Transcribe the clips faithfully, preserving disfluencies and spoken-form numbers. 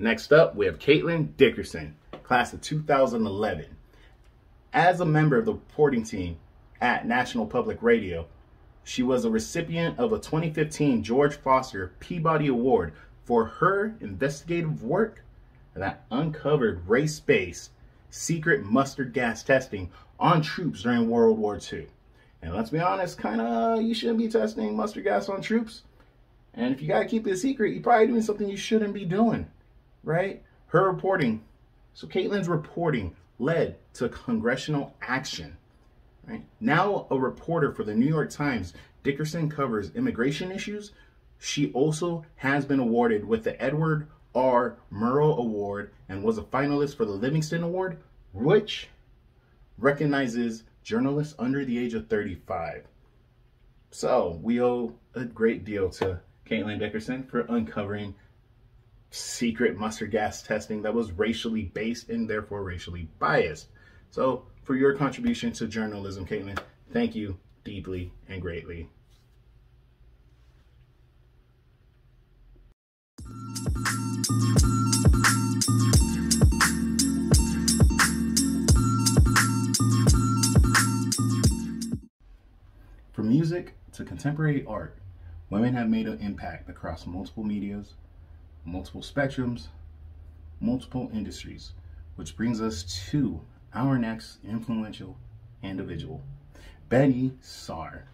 Next up, we have Caitlin Dickerson, class of two thousand eleven. As a member of the reporting team at National Public Radio, she was a recipient of a twenty fifteen George Foster Peabody Award for her investigative work that uncovered race-based secret mustard gas testing on troops during World War Two. And let's be honest, kind of, you shouldn't be testing mustard gas on troops. And if you gotta keep it a secret, you're probably doing something you shouldn't be doing, right? Her reporting, so Caitlin's reporting led to congressional action, right? Now a reporter for the New York Times, Dickerson covers immigration issues. She also has been awarded with the Edward R. Murrow Award and was a finalist for the Livingston Award, which recognizes journalists under the age of thirty-five. So we owe a great deal to Caitlin Dickerson for uncovering secret mustard gas testing that was racially based and therefore racially biased. So for your contribution to journalism, Caitlin, thank you deeply and greatly. From music to contemporary art, women have made an impact across multiple medias, multiple spectrums, multiple industries, which brings us to our next influential individual, Betye Saar,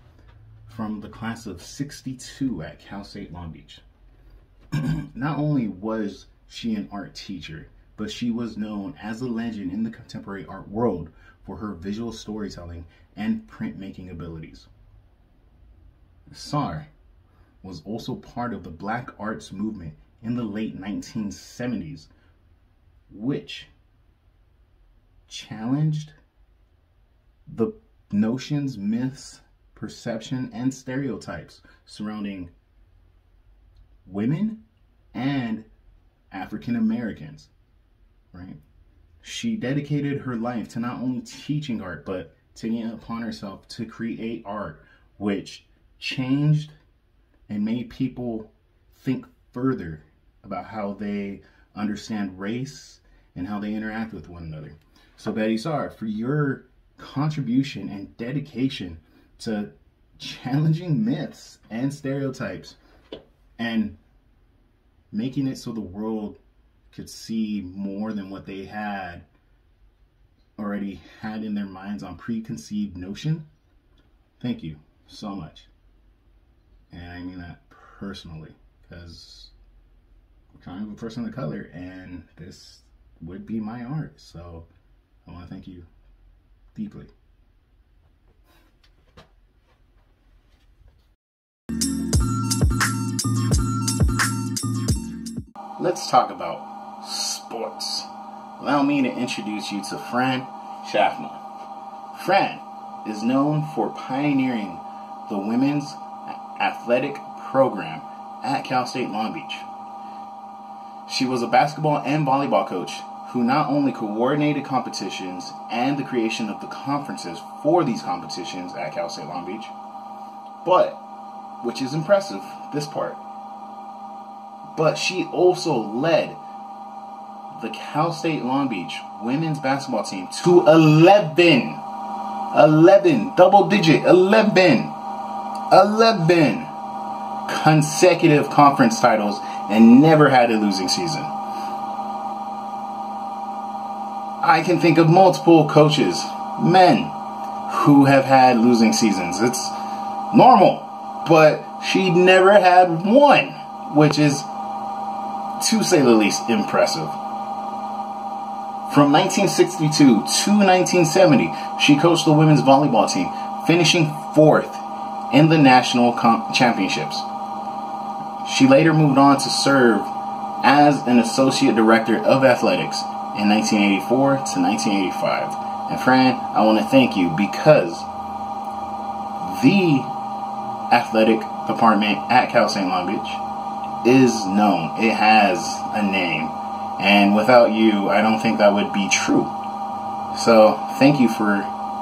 from the class of sixty-two at Cal State Long Beach. Not only was she an art teacher, but she was known as a legend in the contemporary art world for her visual storytelling and printmaking abilities. Saar was also part of the Black Arts Movement in the late nineteen seventies, which challenged the notions, myths, perception, and stereotypes surrounding women and African Americans, right? She dedicated her life to not only teaching art, but taking it upon herself to create art, which changed and made people think further about how they understand race and how they interact with one another. So Betye Saar, for your contribution and dedication to challenging myths and stereotypes and making it so the world could see more than what they had already had in their minds on preconceived notion. Thank you so much. And I mean that personally, because I'm kind of a person of color and this would be my art. So I want to thank you deeply. Let's talk about sports. Allow me to introduce you to Fran Schaffner. Fran is known for pioneering the women's athletic program at Cal State Long Beach. She was a basketball and volleyball coach who not only coordinated competitions and the creation of the conferences for these competitions at Cal State Long Beach, but, which is impressive, this part, but she also led the Cal State Long Beach women's basketball team to eleven, eleven, double digit, eleven, eleven consecutive conference titles and never had a losing season. I can think of multiple coaches, men, who have had losing seasons. It's normal, but she never had one, which is, to say the least, impressive. From nineteen sixty-two to nineteen seventy, she coached the women's volleyball team, finishing fourth in the national championships. She later moved on to serve as an associate director of athletics in nineteen eighty-four to nineteen eighty-five. And Fran, I want to thank you, because the athletic department at Cal State Long Beach is known. It has a name. And without you, I don't think that would be true. So thank you for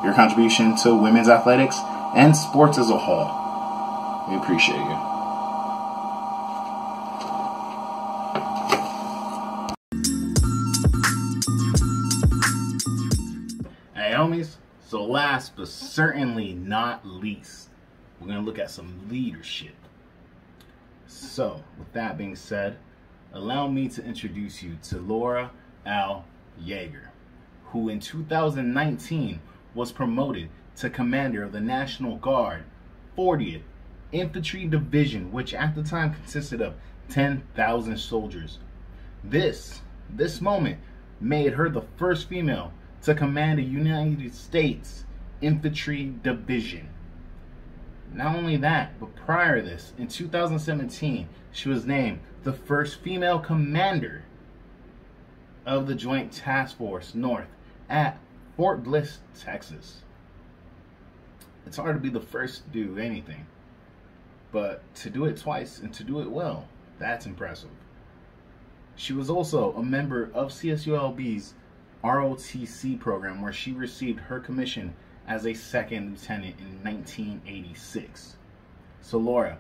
your contribution to women's athletics and sports as a whole. We appreciate you. homies. So last but certainly not least, we're going to look at some leadership. So with that being said, allow me to introduce you to Laura L. Yeager, who in two thousand nineteen was promoted to commander of the National Guard fortieth Infantry Division, which at the time consisted of ten thousand soldiers. This, this moment made her the first female to command a United States Infantry Division. Not only that, but prior to this, in two thousand seventeen, she was named the first female commander of the Joint Task Force North at Fort Bliss, Texas. It's hard to be the first to do anything, but to do it twice and to do it well, that's impressive. She was also a member of C S U L B's R O T C program, where she received her commission as a second lieutenant in nineteen eighty-six. So Laura,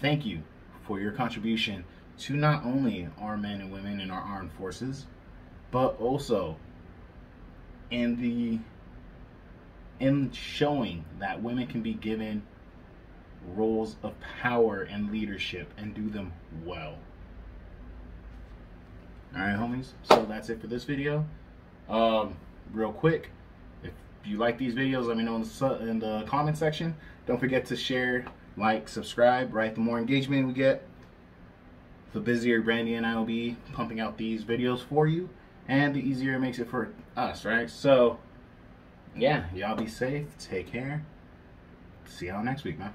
thank you for your contribution to not only our men and women in our armed forces, but also in the in showing that women can be given roles of power and leadership and do them well. All right, homies, so that's it for this video. Um, real quick, if you like these videos, let me know in the, in the comment section. Don't forget to share, like, subscribe, right? The more engagement we get, the busier Brandy and I will be pumping out these videos for you, and the easier it makes it for us, right? So yeah, y'all be safe, take care, see y'all next week, man.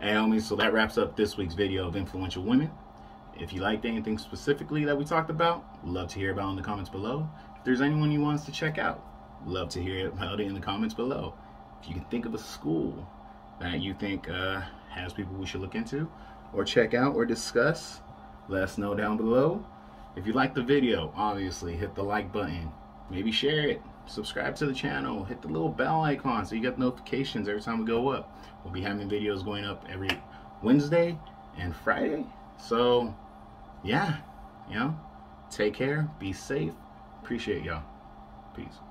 Hey homies, so that wraps up this week's video of Influential Women. If you liked anything specifically that we talked about, love to hear about it in the comments below. If there's anyone you want us to check out, love to hear about it in the comments below. If you can think of a school that you think uh, has people we should look into or check out or discuss, let us know down below. If you liked the video, obviously hit the like button, maybe share it, subscribe to the channel, hit the little bell icon so you get notifications every time we go up. We'll be having videos going up every Wednesday and Friday. So yeah, you know, take care, be safe, appreciate y'all, peace.